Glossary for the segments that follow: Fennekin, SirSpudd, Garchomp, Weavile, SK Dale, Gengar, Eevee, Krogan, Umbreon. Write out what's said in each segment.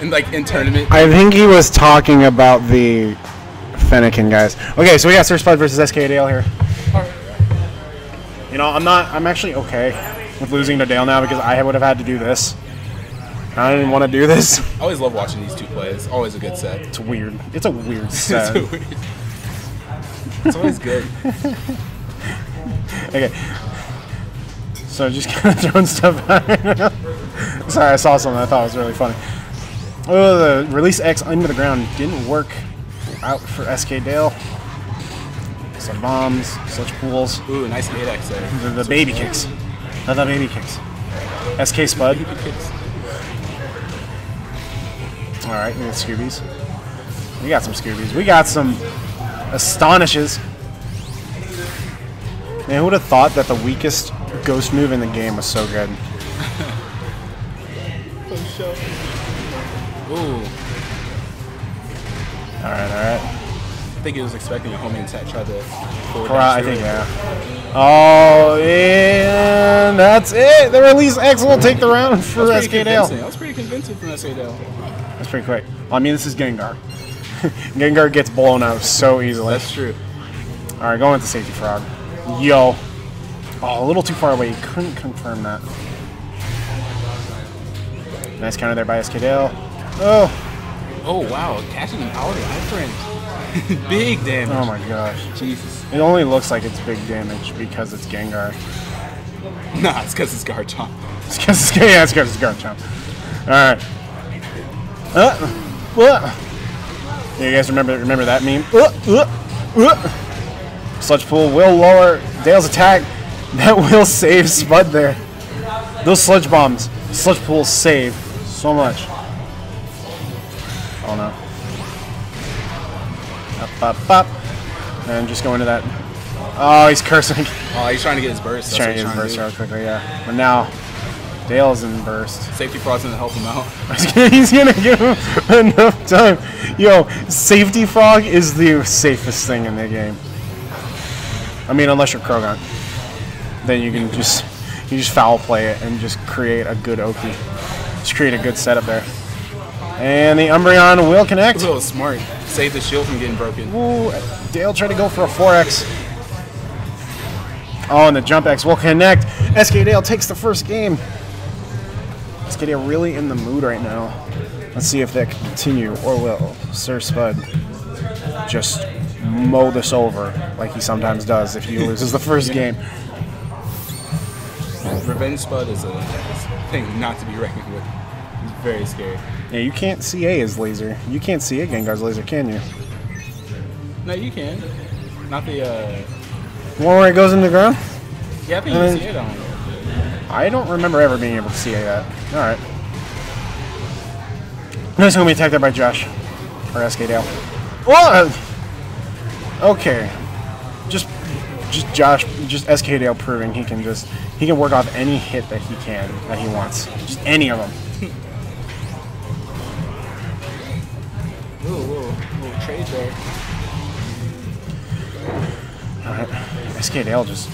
in like in tournament. I think he was talking about the Fennekin guys. Okay, so we got SirSpudd versus SK Dale here. You know, I'm actually okay with losing to Dale now because I would have had to do this. I didn't want to do this. I always love watching these two play. It's always a good set. It's weird. It's a weird set. It's, it's always good. Okay. So just kind of throwing stuff out. Sorry, I saw something I thought was really funny. Oh, the release X into the ground didn't work out for SK Dale. Some bombs, such pools. Ooh, nice 8X there. The baby kicks. Not the baby kicks. SK Spud. Alright, we got Scoobies. We got some Scoobies. We got some Astonishes. Man, who would have thought that the weakest ghost move in the game was so good? Ooh. Alright, alright. I think he was expecting a homing attack, try to pull I think, yeah. Oh, and that's it! The release X will take the round for SK Dale. That was pretty convincing from SK Dale. That's pretty quick. I mean, this is Gengar. Gengar gets blown out so easily. That's true. Alright, going with the Safety Frog. Yo. Oh, a little too far away. You couldn't confirm that. Nice counter there by SK Dale. Oh. Oh, wow. Catching him out of eye friend. Big damage. Oh, my gosh. Jesus. It only looks like it's big damage because it's Gengar. Nah, it's because it's Garchomp. It's because it's, yeah, it's, Garchomp. Alright. Yeah, you guys remember that meme? Sludge pool will lower Dale's attack. That will save Spud there. Those sludge bombs, sludge pools save so much. Oh no! Up, up, up, and just go into that. Oh, he's cursing. Oh, he's trying to get his burst. He's trying to get his burst real quickly, yeah. But now. Dale's in burst. Safety Frog's gonna help him out. He's gonna give him enough time. Yo, Safety Frog is the safest thing in the game. I mean, unless you're Krogan, then you can just foul play it and just create a good Oki. Just create a good setup there. And the Umbreon will connect. Oh, smart. Save the shield from getting broken. Ooh, Dale tried to go for a 4X. Oh, and the jump X will connect. SK Dale takes the first game. SK Dale really in the mood right now. Let's see if that can continue or will SirSpudd just mow this over like he sometimes does if he loses the first game. Revenge Spud is a thing not to be reckoned with. It's very scary. Yeah, you can't CA his laser. You can't CA Gengar's laser, can you? No, you can. Not the one where it goes in the ground? Yeah, I think you can CA that one. I don't remember ever being able to see that. Alright. Nice homie attack there by Josh. Or SK Dale. Whoa! Okay. Just Josh, just SK Dale proving he can just, he can work off any hit that he can, that he wants. Just any of them. Little trade there. Alright. SK Dale just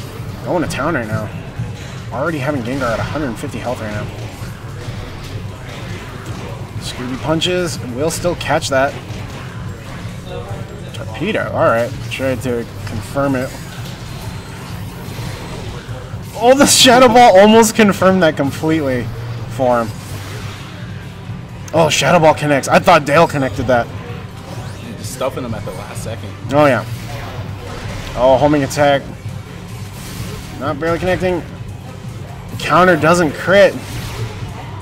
going to town right now. Already having Gengar at 150 health right now. Scooby punches will still catch that. Torpedo, alright. Tried to confirm it. Oh, the Shadow Ball almost confirmed that completely for him. Oh, Shadow Ball connects. I thought Dale connected that. You're just stuffing him at the last second. Oh, yeah. Oh, homing attack. Not barely connecting. Counter doesn't crit.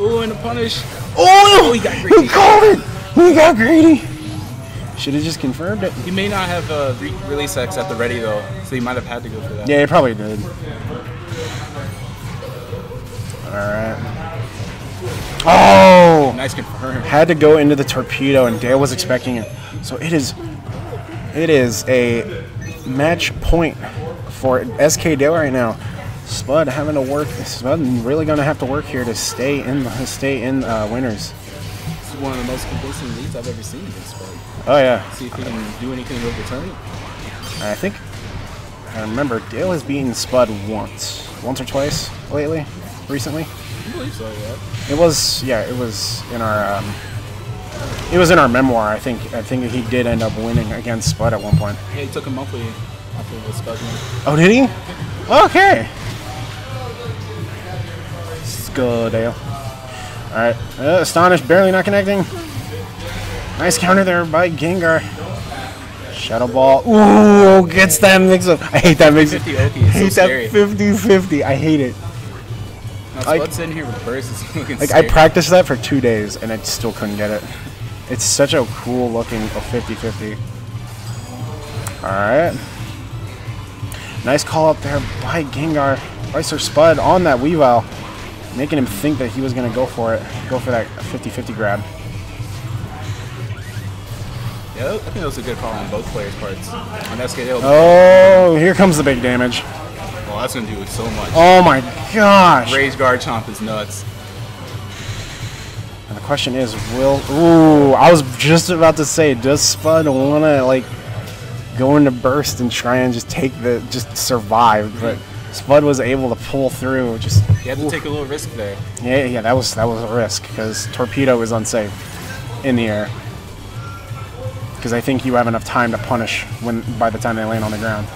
Ooh, and a punish. Oh, he got greedy. He called it. He got greedy. Should have just confirmed it. He may not have release X at the ready, though, so he might have had to go for that. Yeah, he probably did. Alright. Oh! Nice confirm. Had to go into the torpedo, and Dale was expecting it. So it is a match point for SK Dale right now. Spud having to work. Spud really gonna have to work here to stay in the winners. This is one of the most convincing leads I've ever seen against Spud. Oh yeah. See if he can do anything over the tournament. I think I remember Dale has beaten Spud once or twice lately, recently. I believe so, yeah. It was in our It was in our memoir, I think. I think he did end up winning against Spud at one point. Yeah, he took him monthly after the Spud win. Oh, did he? Okay. SK Dale. All right. Astonish, barely not connecting. Nice counter there by Gengar. Shadow Ball. Ooh, gets that mix-up. I hate that mix-up. I hate that 50-50. I hate it. Spud's in here with burst is looking scary. I practiced that for 2 days, and I still couldn't get it. It's such a cool-looking 50-50. Alright. Nice call-up there by Gengar. SirSpudd on that Weavile, making him think that he was going to go for it. Go for that 50-50 grab. Yeah, I think that was a good call on both players' parts. On SK Dale. Oh, here comes the big damage. Well, that's going to do so much. Oh, my gosh. Rage Garchomp is nuts. And the question is, will... Ooh, I was just about to say, does Spud want to, like, go into burst and try and just take the... Just survive, but Spud was able to pull through. Just... You had to take a little risk there. Yeah, yeah, that was a risk, because Torpedo is unsafe in the air. Because I think you have enough time to punish when by the time they land on the ground.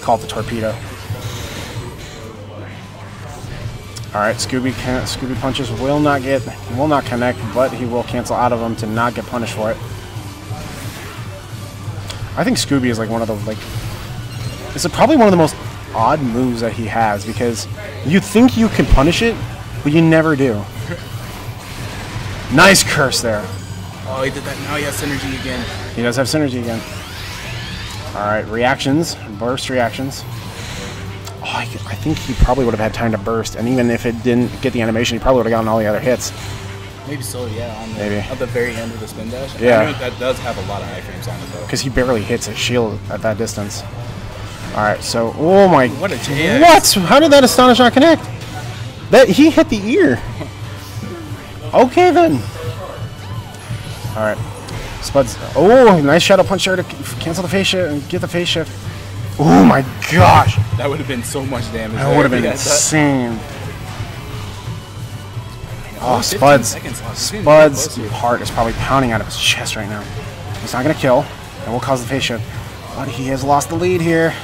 Call it the Torpedo. All right, Scooby punches will not connect, but he will cancel out of them to not get punished for it. I think Scooby is like one of the It's probably one of the most odd moves that he has because you think you can punish it, but you never do. Nice curse there. Oh, he did that. Now he has synergy again. He does have synergy again. All right, reactions, burst reactions. Oh, I think he probably would have had time to burst, and even if it didn't get the animation, he probably would have gotten all the other hits. Maybe so, yeah. On the, maybe at the very end of the spin dash. Yeah, I know that does have a lot of iframes on it though. Because he barely hits a shield at that distance. All right, so oh my, what a chance! What? How did that Astonish not connect? That he hit the ear. Okay then. All right. Spud's, oh, nice shadow punch there to cancel the phase shift and get the phase shift. Oh my gosh. That would have been so much damage. That would have been insane. Oh, Spud's heart is probably pounding out of his chest right now. He's not going to kill. It will cause the phase shift. But he has lost the lead here.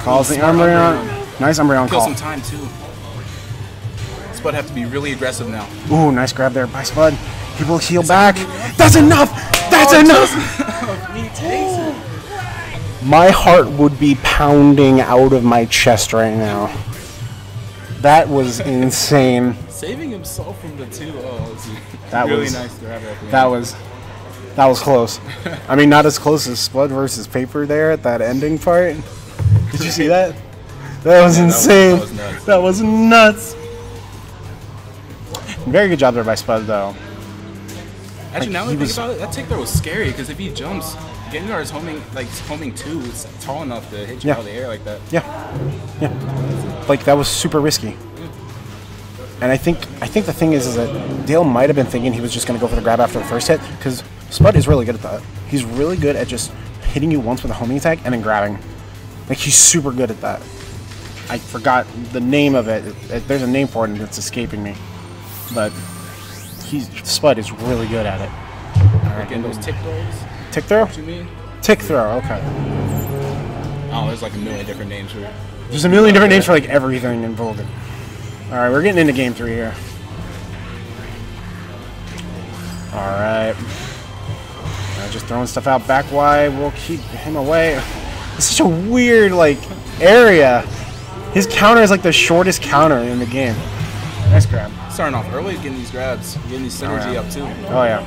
Calls the Umbreon. Nice Umbreon call. Kill some time too. Spud have to be really aggressive now. Ooh, nice grab there by Spud. He will heal back. That's enough! That's enough! My heart would be pounding out of my chest right now. That was insane. Saving himself from the 2-0. That was really nice to have at the end. That was close. I mean, not as close as Spud versus Paper there at that ending part. Did you see that? That was insane. That was nuts. Very good job there by Spud though. Actually, now that I think about it, that tick throw was scary because if he jumps, Gengar is homing too. It's tall enough to hit you out of the air like that. Yeah, yeah. Like that was super risky. Yeah. And I think the thing is that Dale might have been thinking he was just going to go for the grab after the first hit because Spud is really good at that. He's really good at just hitting you once with a homing attack and then grabbing. Like he's super good at that. I forgot the name of it. There's a name for it and it's escaping me, but. Spud is really good at it. All right. Again, those tick throws. Tick throw? What you mean? Tick throw, okay. Oh, there's like a million different names for it. There's a million different names for like everything involved. Alright, we're getting into game 3 here. Alright. Just throwing stuff out back wide. We'll keep him away. It's such a weird like area. His counter is like the shortest counter in the game. Nice grab. Starting off early, getting these grabs, getting these synergy up too. Oh yeah,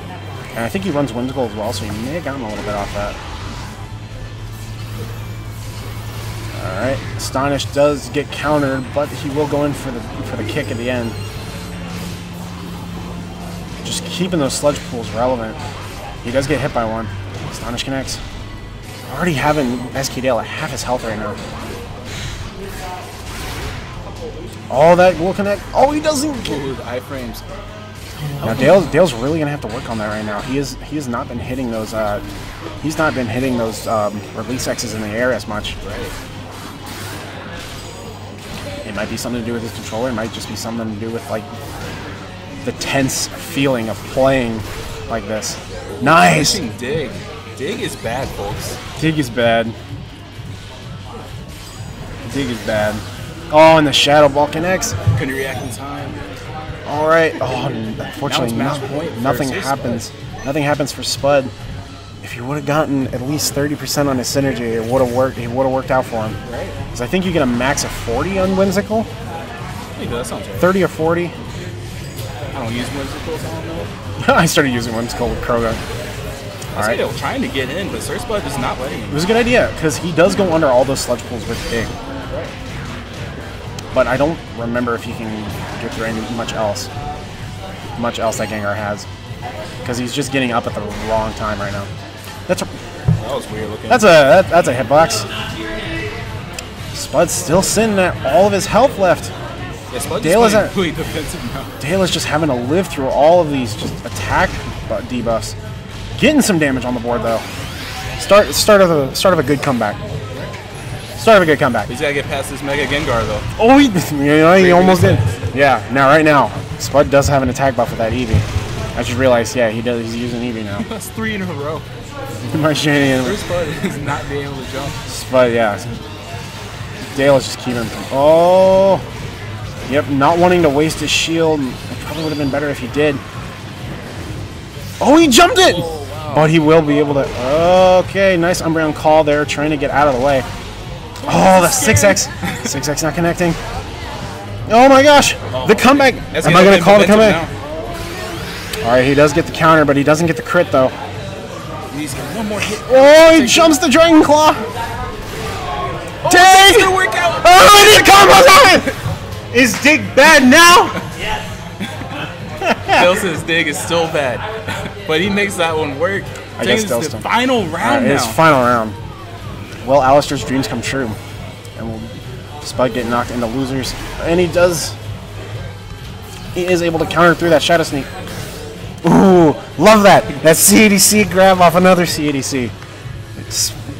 and I think he runs Whimsical as well, so he may have gotten a little bit off that. All right, Astonish does get countered, but he will go in for the kick at the end. Just keeping those sludge pools relevant. He does get hit by one. Astonish connects. Already having SK Dale at half his health right now. All that will connect. Oh, he doesn't. Ooh, the iframes. Now Dale's really gonna have to work on that right now. He has not been hitting those. He's not been hitting those release X's in the air as much. Right. It might be something to do with his controller. It might just be something to do with like the tense feeling of playing like this. Nice! Dig. Dig is bad, folks. Dig is bad. Dig is bad. Oh, and the Shadow Ball connects. Couldn't react in time. All right. Oh, unfortunately, nothing happens. Nothing happens for Spud. If he would have gotten at least 30% on his synergy, it would have worked. It would have worked out for him. Right. Because I think you get a max of 40 on Whimsical. Maybe that sounds right. 30 or 40. I don't use Whimsicals. I don't know. I started using Whimsical with Krogan. All right. They were trying to get in, but SirSpudd is not letting him. It was a good idea because he does go under all those sludge pools with Dig. Right. But I don't remember if he can get through any much else that Gengar has, because he's just getting up at the wrong time right now. That's a, that was weird looking. That's a hitbox. Spud's still sitting at all of his health left. Yeah, Dale is at, Dale is just having to live through all of these just attack debuffs. Getting some damage on the board though. Start of a good comeback. Start of a good comeback. He's gotta get past this Mega Gengar though. Oh, he almost did. Yeah. Now right now, Spud does have an attack buff with that Eevee. I just realized, yeah, he does. He's using Eevee now. That's 3 in a row. My Spud is not being able to jump. Spud, yeah. Dale is just keeping him. Oh, yep. Not wanting to waste his shield. It probably would have been better if he did. Oh, he jumped it. Oh, wow. But he will be able to. Okay, nice Umbreon call there, trying to get out of the way. Oh, the 6X. 6X not connecting. Oh my gosh, the comeback. Am I gonna call the comeback? Now. All right, he does get the counter, but he doesn't get the crit, though. He's got one more hit. Oh, he jumps the Dragon Claw. Oh, Dig! Oh, he combos on it! Is Dig bad now? Yes. Dale says Dig is still bad, but he makes that one work. I guess Dale's the final round now. It's final round. Well, Alistair's dreams come true. And we'll Spud get knocked into losers. And he does. He is able to counter through that Shadow Sneak. Ooh, love that. That CADC grab off another CADC.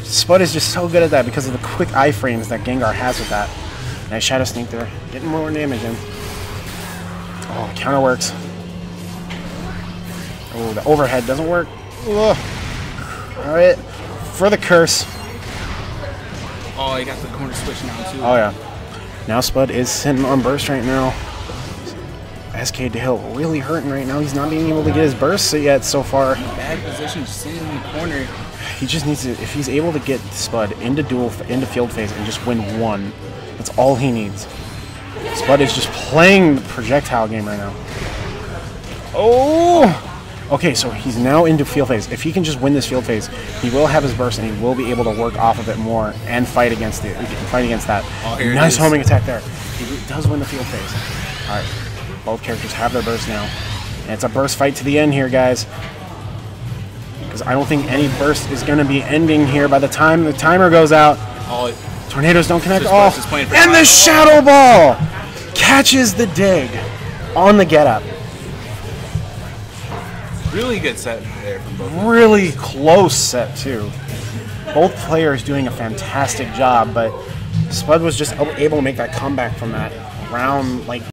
Spud is just so good at that because of the quick iframes that Gengar has with that. Nice Shadow Sneak there. Getting more damage in. Oh, counter works. Oh, the overhead doesn't work. Ugh. All right, for the curse. Oh, he got the corner switch now, too. Oh, yeah. Now Spud is sitting on burst right now. SK Dale really hurting right now. He's not being able to get his burst yet so far. Bad position, just sitting in the corner. He just needs to, if he's able to get Spud into field phase and just win one, that's all he needs. Spud is just playing the projectile game right now. Oh! Okay, so he's now into field phase. If he can just win this field phase, he will have his burst and he will be able to work off of it more and fight against that. Oh, nice homing attack there. He does win the field phase. All right. Both characters have their burst now. And it's a burst fight to the end here, guys. Because I don't think any burst is going to be ending here by the time the timer goes out. Oh, tornadoes don't connect. Oh, and the Shadow Ball catches the Dig on the get up. Really good set there from both. Really close set, too. Both players doing a fantastic job, but Spud was just able to make that comeback from that round, like.